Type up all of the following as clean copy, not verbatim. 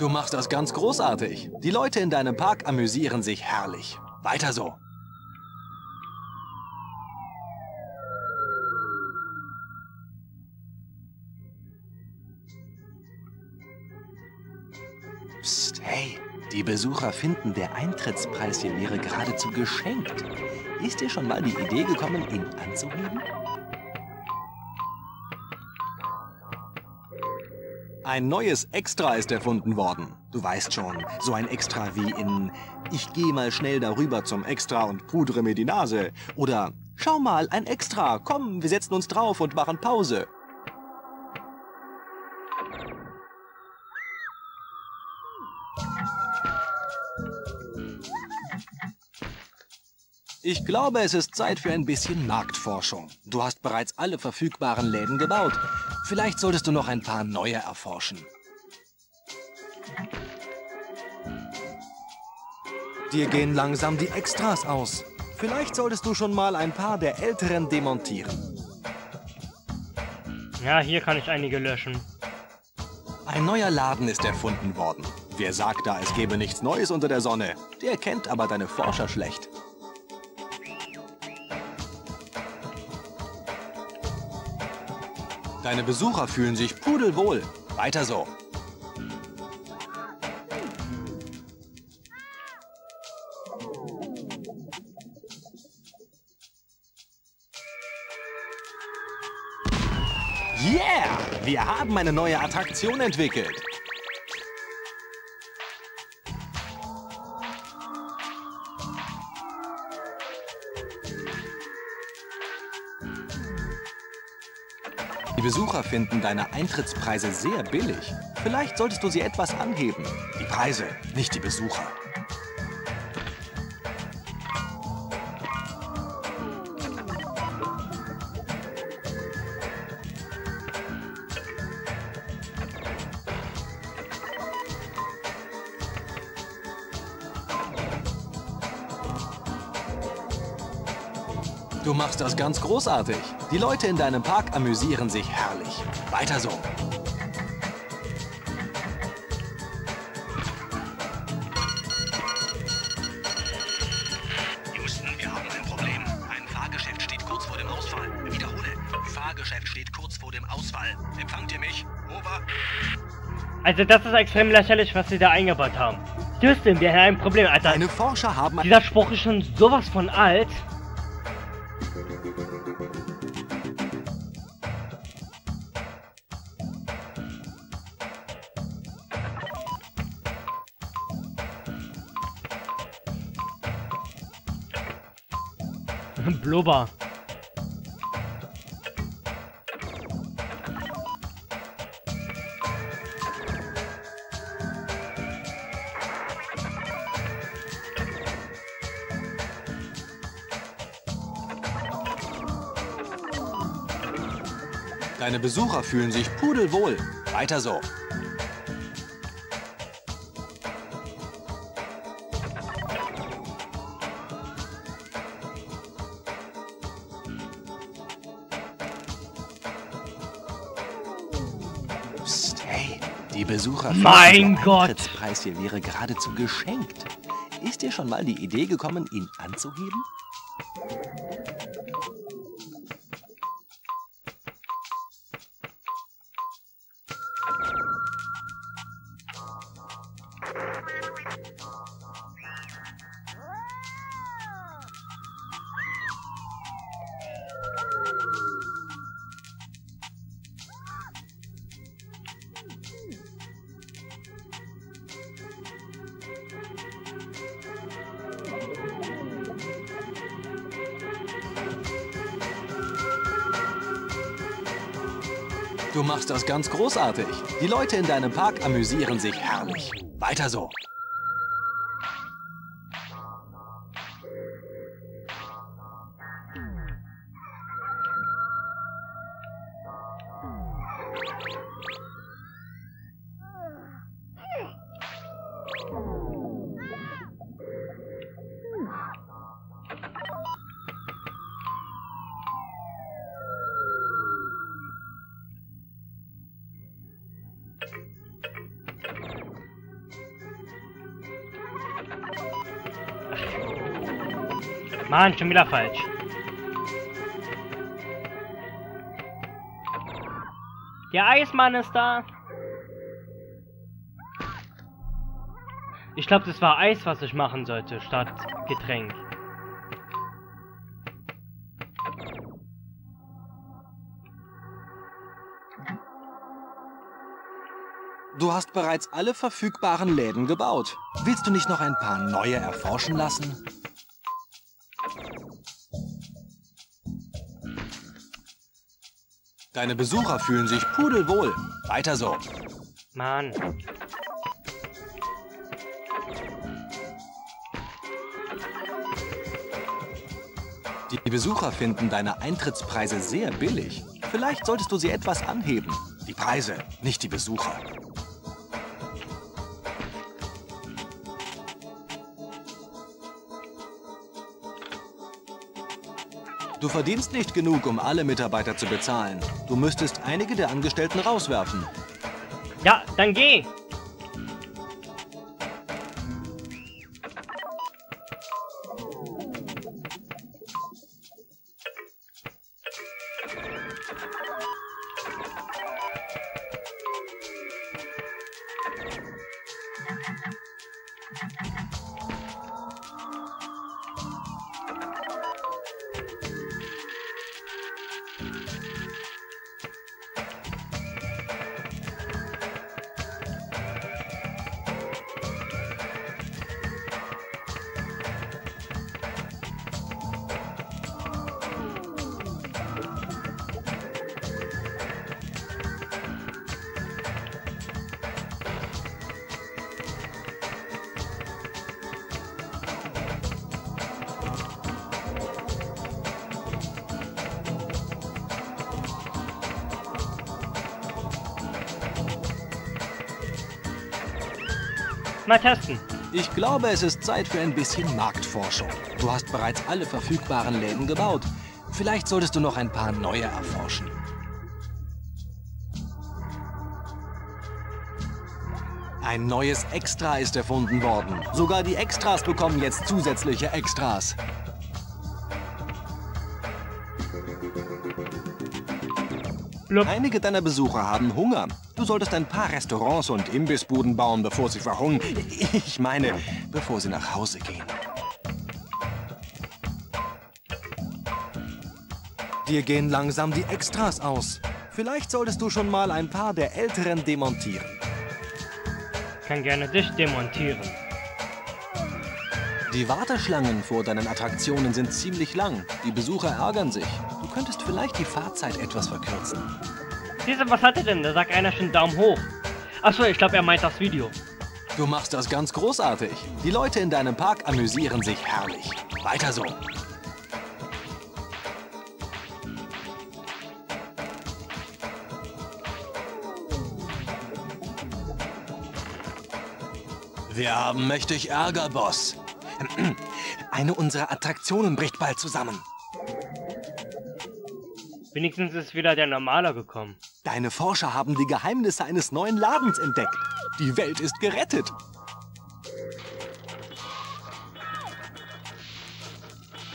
Du machst das ganz großartig. Die Leute in deinem Park amüsieren sich herrlich. Weiter so. Psst, hey, die Besucher finden, der Eintrittspreis hier wäre geradezu geschenkt. Ist dir schon mal die Idee gekommen, ihn anzuheben? Ein neues Extra ist erfunden worden. Du weißt schon, so ein Extra wie in "Ich gehe mal schnell darüber zum Extra und pudere mir die Nase" oder "Schau mal, ein Extra, komm, wir setzen uns drauf und machen Pause". Ich glaube, es ist Zeit für ein bisschen Marktforschung. Du hast bereits alle verfügbaren Läden gebaut. Vielleicht solltest du noch ein paar neue erforschen. Dir gehen langsam die Extras aus. Vielleicht solltest du schon mal ein paar der älteren demontieren. Ja, hier kann ich einige löschen. Ein neuer Laden ist erfunden worden. Wer sagt da, es gäbe nichts Neues unter der Sonne? Der kennt aber deine Forscher schlecht. Deine Besucher fühlen sich pudelwohl. Weiter so. Yeah! Wir haben eine neue Attraktion entwickelt. Die Besucher finden deine Eintrittspreise sehr billig. Vielleicht solltest du sie etwas anheben. Die Preise, nicht die Besucher. Du machst das ganz großartig. Die Leute in deinem Park amüsieren sich herrlich. Weiter so. Houston, wir haben ein Problem. Ein Fahrgeschäft steht kurz vor dem Ausfall. Wiederhole, Fahrgeschäft steht kurz vor dem Ausfall. Empfangt ihr mich? Over. Also das ist extrem lächerlich, was sie da eingebaut haben. Houston, wir haben ein Problem, Alter. Deine Forscher haben... Dieser Spruch ist schon sowas von alt. Blubber. Deine Besucher fühlen sich pudelwohl. Weiter so. Die Besucher finden, der Eintrittspreis hier wäre geradezu geschenkt. Ist dir schon mal die Idee gekommen, ihn anzuheben? Du machst das ganz großartig. Die Leute in deinem Park amüsieren sich herrlich. Weiter so. Mann, schon wieder falsch. Der Eismann ist da. Ich glaube, das war Eis, was ich machen sollte, statt Getränk. Du hast bereits alle verfügbaren Läden gebaut. Willst du nicht noch ein paar neue erforschen lassen? Deine Besucher fühlen sich pudelwohl. Weiter so. Mann. Die Besucher finden deine Eintrittspreise sehr billig. Vielleicht solltest du sie etwas anheben. Die Preise, nicht die Besucher. Du verdienst nicht genug, um alle Mitarbeiter zu bezahlen. Du müsstest einige der Angestellten rauswerfen. Ja, dann geh! Mal testen. Ich glaube, es ist Zeit für ein bisschen Marktforschung. Du hast bereits alle verfügbaren Läden gebaut. Vielleicht solltest du noch ein paar neue erforschen. Ein neues Extra ist erfunden worden. Sogar die Extras bekommen jetzt zusätzliche Extras. Einige deiner Besucher haben Hunger. Du solltest ein paar Restaurants und Imbissbuden bauen, bevor sie verhungern. Ich meine, bevor sie nach Hause gehen. Dir gehen langsam die Extras aus. Vielleicht solltest du schon mal ein paar der Älteren demontieren. Ich kann gerne dich demontieren. Die Warteschlangen vor deinen Attraktionen sind ziemlich lang. Die Besucher ärgern sich. Du könntest vielleicht die Fahrzeit etwas verkürzen. Diese, was hat er denn? Da sagt einer schon Daumen hoch. Achso, ich glaube, er meint das Video. Du machst das ganz großartig. Die Leute in deinem Park amüsieren sich herrlich. Weiter so. Wir haben mächtig Ärger, Boss. Eine unserer Attraktionen bricht bald zusammen. Wenigstens ist wieder der Normaler gekommen. Deine Forscher haben die Geheimnisse eines neuen Ladens entdeckt. Die Welt ist gerettet.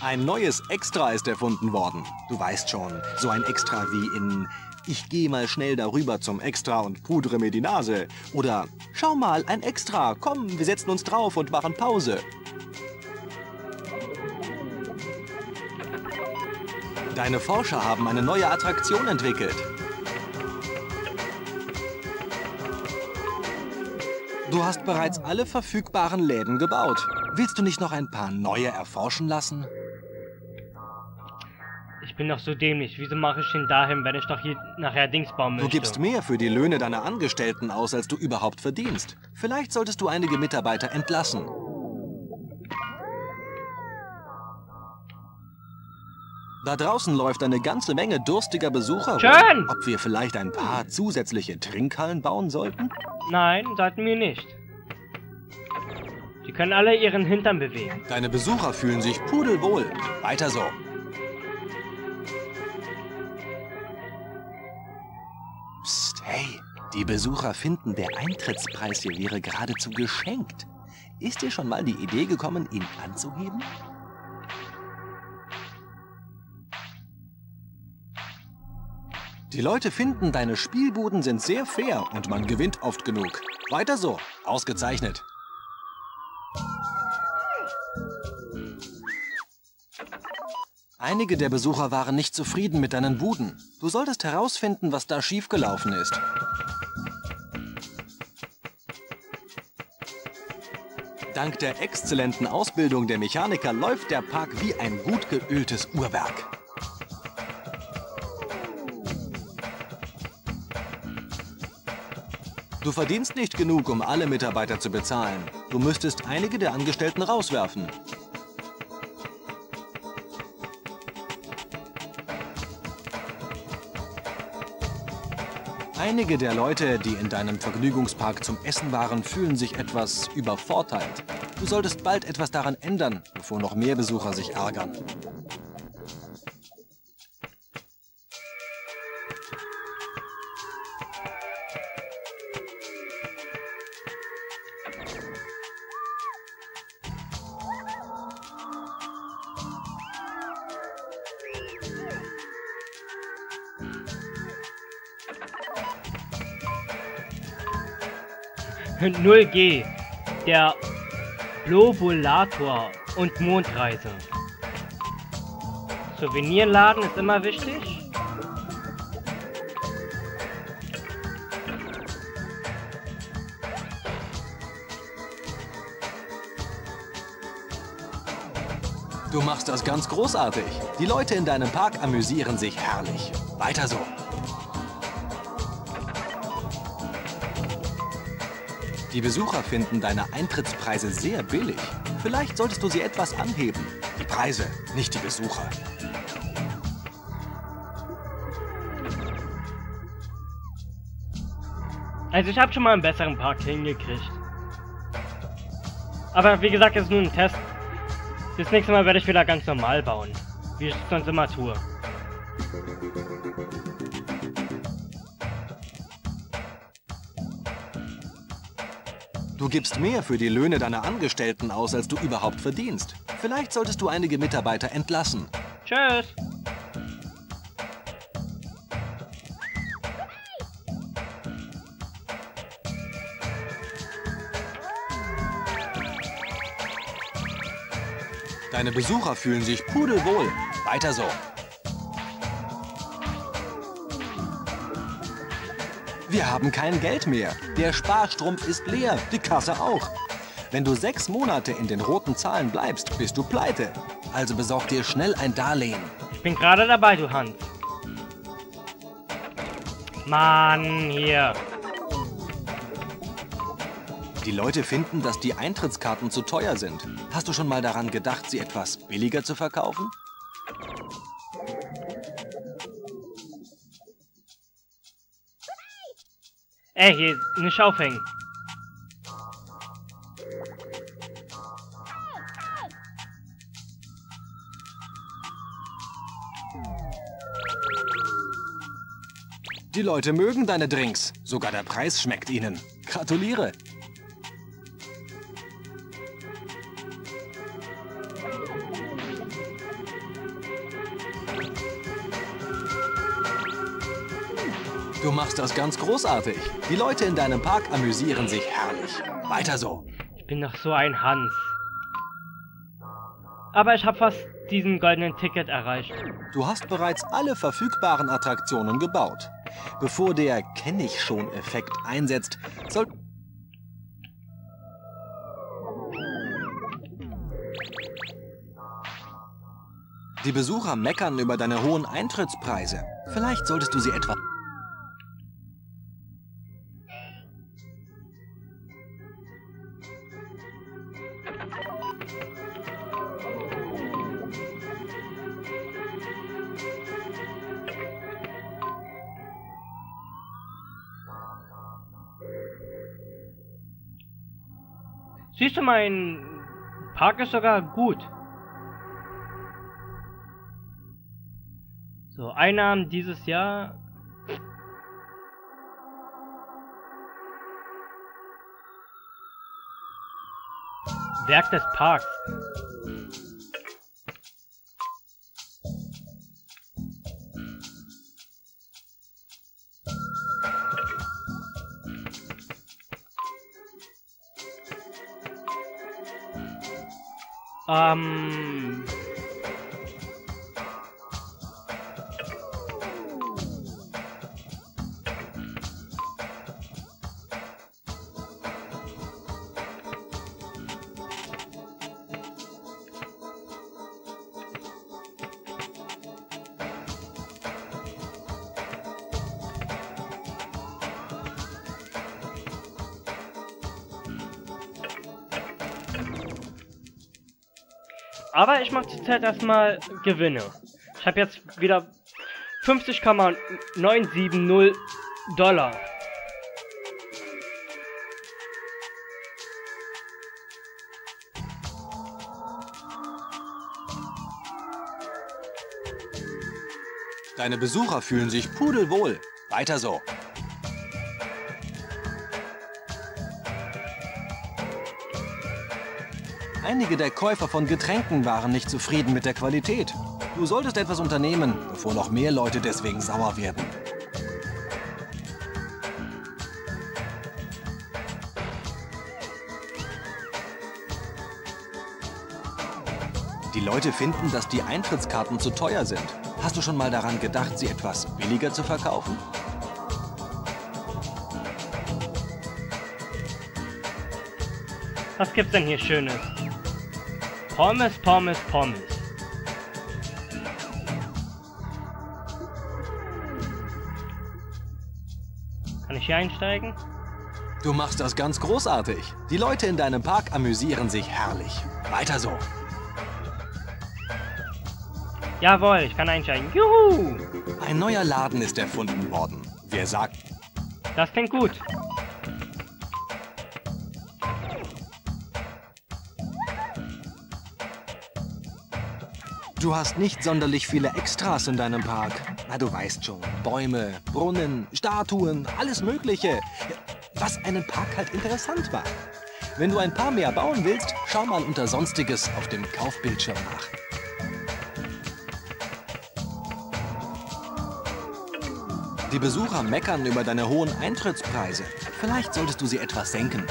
Ein neues Extra ist erfunden worden. Du weißt schon, so ein Extra wie in "Ich gehe mal schnell darüber zum Extra und pudere mir die Nase" oder "Schau mal, ein Extra, komm, wir setzen uns drauf und machen Pause". Deine Forscher haben eine neue Attraktion entwickelt. Du hast bereits alle verfügbaren Läden gebaut. Willst du nicht noch ein paar neue erforschen lassen? Ich bin doch so dämlich. Wieso mache ich den dahin, wenn ich doch hier nachher Dings bauen möchte? Du gibst mehr für die Löhne deiner Angestellten aus, als du überhaupt verdienst. Vielleicht solltest du einige Mitarbeiter entlassen. Da draußen läuft eine ganze Menge durstiger Besucher rum. Ob wir vielleicht ein paar zusätzliche Trinkhallen bauen sollten? Nein, sollten wir nicht. Die können alle ihren Hintern bewegen. Deine Besucher fühlen sich pudelwohl. Weiter so. Psst, hey. Die Besucher finden, der Eintrittspreis hier wäre geradezu geschenkt. Ist dir schon mal die Idee gekommen, ihn anzuheben? Die Leute finden, deine Spielbuden sind sehr fair und man gewinnt oft genug. Weiter so. Ausgezeichnet. Einige der Besucher waren nicht zufrieden mit deinen Buden. Du solltest herausfinden, was da schiefgelaufen ist. Dank der exzellenten Ausbildung der Mechaniker läuft der Park wie ein gut geöltes Uhrwerk. Du verdienst nicht genug, um alle Mitarbeiter zu bezahlen. Du müsstest einige der Angestellten rauswerfen. Einige der Leute, die in deinem Vergnügungspark zum Essen waren, fühlen sich etwas übervorteilt. Du solltest bald etwas daran ändern, bevor noch mehr Besucher sich ärgern. Und 0G, der Globulator und Mondreise. Souvenirladen ist immer wichtig. Du machst das ganz großartig. Die Leute in deinem Park amüsieren sich herrlich. Weiter so. Die Besucher finden deine Eintrittspreise sehr billig. Vielleicht solltest du sie etwas anheben. Die Preise, nicht die Besucher. Also ich habe schon mal einen besseren Park hingekriegt. Aber wie gesagt, das ist nur ein Test. Das nächste Mal werde ich wieder ganz normal bauen. Wie ich es sonst immer tue. Du gibst mehr für die Löhne deiner Angestellten aus, als du überhaupt verdienst. Vielleicht solltest du einige Mitarbeiter entlassen. Tschüss. Deine Besucher fühlen sich pudelwohl. Weiter so. Wir haben kein Geld mehr. Der Sparstrumpf ist leer, die Kasse auch. Wenn du 6 Monate in den roten Zahlen bleibst, bist du pleite. Also besorg dir schnell ein Darlehen. Ich bin gerade dabei, du Hans. Mann, hier. Die Leute finden, dass die Eintrittskarten zu teuer sind. Hast du schon mal daran gedacht, sie etwas billiger zu verkaufen? Ey, hier ist eine Schaufel hängen. Die Leute mögen deine Drinks. Sogar der Preis schmeckt ihnen. Gratuliere. Du machst das ganz großartig. Die Leute in deinem Park amüsieren sich herrlich. Weiter so. Ich bin doch so ein Hans. Aber ich habe fast diesen goldenen Ticket erreicht. Du hast bereits alle verfügbaren Attraktionen gebaut. Bevor der Kenn-ich-schon-Effekt einsetzt, Die Besucher meckern über deine hohen Eintrittspreise. Vielleicht solltest du sie etwas... Siehst du, mein Park ist sogar gut. So, Einnahmen dieses Jahr. Werk des Parks. Aber ich mache zurzeit erstmal Gewinne. Ich habe jetzt wieder 50,970 Dollar. Deine Besucher fühlen sich pudelwohl. Weiter so. Einige der Käufer von Getränken waren nicht zufrieden mit der Qualität. Du solltest etwas unternehmen, bevor noch mehr Leute deswegen sauer werden. Die Leute finden, dass die Eintrittskarten zu teuer sind. Hast du schon mal daran gedacht, sie etwas billiger zu verkaufen? Was gibt's denn hier Schönes? Pommes, Pommes, Pommes. Kann ich hier einsteigen? Du machst das ganz großartig. Die Leute in deinem Park amüsieren sich herrlich. Weiter so. Jawohl, ich kann einsteigen. Juhu! Ein neuer Laden ist erfunden worden. Wer sagt? Das klingt gut. Du hast nicht sonderlich viele Extras in deinem Park. Na, du weißt schon. Bäume, Brunnen, Statuen, alles Mögliche. Was einen Park halt interessant macht. Wenn du ein paar mehr bauen willst, schau mal unter Sonstiges auf dem Kaufbildschirm nach. Die Besucher meckern über deine hohen Eintrittspreise. Vielleicht solltest du sie etwas senken.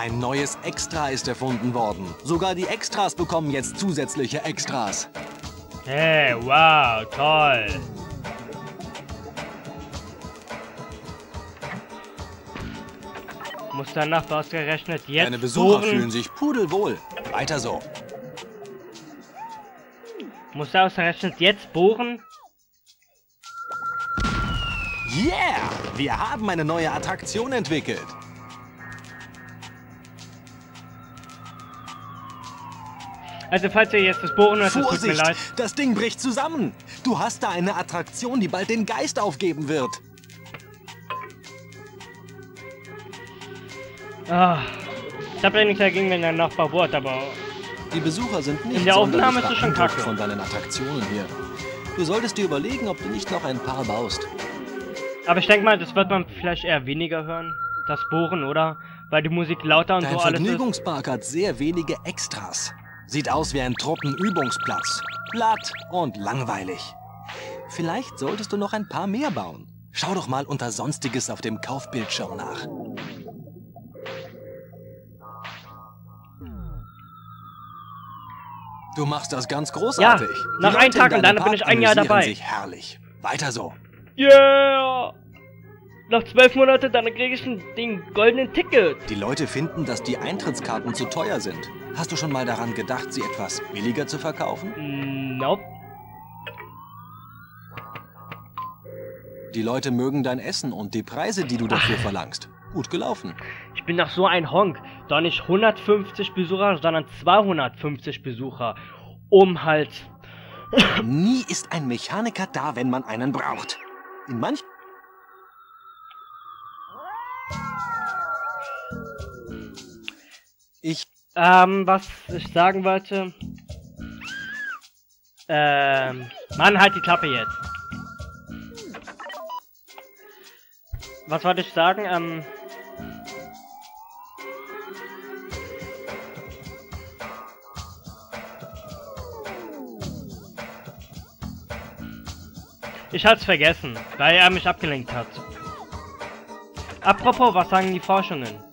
Ein neues Extra ist erfunden worden. Sogar die Extras bekommen jetzt zusätzliche Extras. Hey, wow, toll. Muss der Nachbar ausgerechnet jetzt... Deine Besucher fühlen sich pudelwohl. Weiter so. Muss der ausgerechnet jetzt bohren? Yeah! Wir haben eine neue Attraktion entwickelt. Also falls ihr jetzt das Bohren hört, tut mir leid. Das Ding bricht zusammen. Du hast da eine Attraktion, die bald den Geist aufgeben wird. Ah, ich habe ja nichts dagegen, wenn der Nachbar bohrt, aber... Die Besucher sind nicht in der Aufnahme ist es schon kacke von deinen Attraktionen hier. Du solltest dir überlegen, ob du nicht noch ein paar baust. Aber ich denke mal, das wird man vielleicht eher weniger hören. Das Bohren, oder? Weil die Musik lauter und so alles ist. Dein Vergnügungspark hat sehr wenige Extras. Sieht aus wie ein Truppenübungsplatz. Platt und langweilig. Vielleicht solltest du noch ein paar mehr bauen. Schau doch mal unter Sonstiges auf dem Kaufbildschirm nach. Du machst das ganz großartig. Ja, nach einem Tag und dann bin ich ein Jahr dabei. Sich herrlich. Weiter so. Yeah! Nach 12 Monate, dann kriege ich den goldenen Ticket. Die Leute finden, dass die Eintrittskarten zu teuer sind. Hast du schon mal daran gedacht, sie etwas billiger zu verkaufen? Nope. Die Leute mögen dein Essen und die Preise, die du dafür verlangst. Gut gelaufen. Ich bin doch so ein Honk. Doch nicht 150 Besucher, sondern 250 Besucher. Um halt... Nie ist ein Mechaniker da, wenn man einen braucht. In manchen... Was ich sagen wollte. Mann, halt die Klappe jetzt. Was wollte ich sagen? Ich hab's vergessen, weil er mich abgelenkt hat. Apropos, was sagen die Forschungen?